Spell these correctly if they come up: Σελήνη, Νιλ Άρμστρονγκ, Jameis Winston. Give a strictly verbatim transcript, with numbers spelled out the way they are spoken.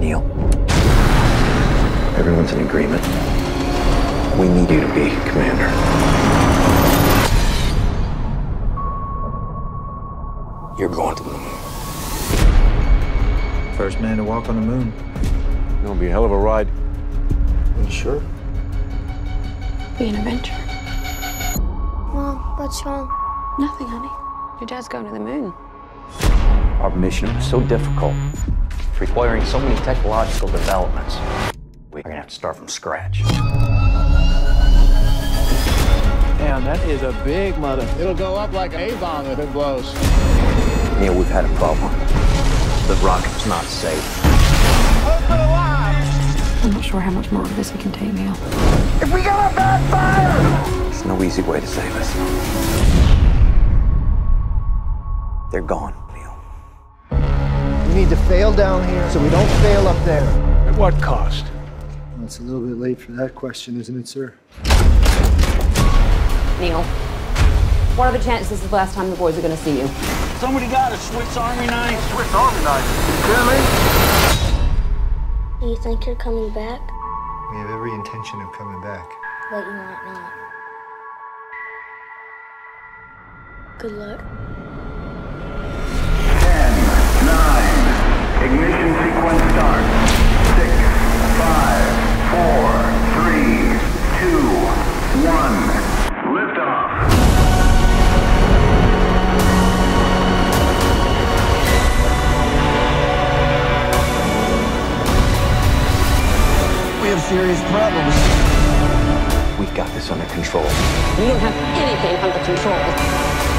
Neil. Everyone's in agreement. We need you to be commander. You're going to the moon. First man to walk on the moon. It's gonna be a hell of a ride. Are you sure? Be an adventure. Mom, what's wrong? Nothing, honey. Your dad's going to the moon. Our mission is so difficult, it's requiring so many technological developments. We're gonna have to start from scratch. Damn, that is a big mother. It'll go up like an A-bomb if it blows. Neil, we've had a problem. The rocket's not safe. Open the wide! I'm not sure how much more of this we can take, Neil. If we got a backfire! There's no easy way to save us. They're gone, Neil. We need to fail down here so we don't fail up there. At what cost? Well, it's a little bit late for that question, isn't it, sir? Neil, what are the chances this is the last time the boys are going to see you? Somebody got a Swiss Army knife. Swiss Army knife. You feel me? You think you're coming back? We have every intention of coming back. But you might not. Good luck. Ten, nine, ignition sequence start. Six, five, four, three, two, one. Serious problems. We've got this under control. You don't have anything under control.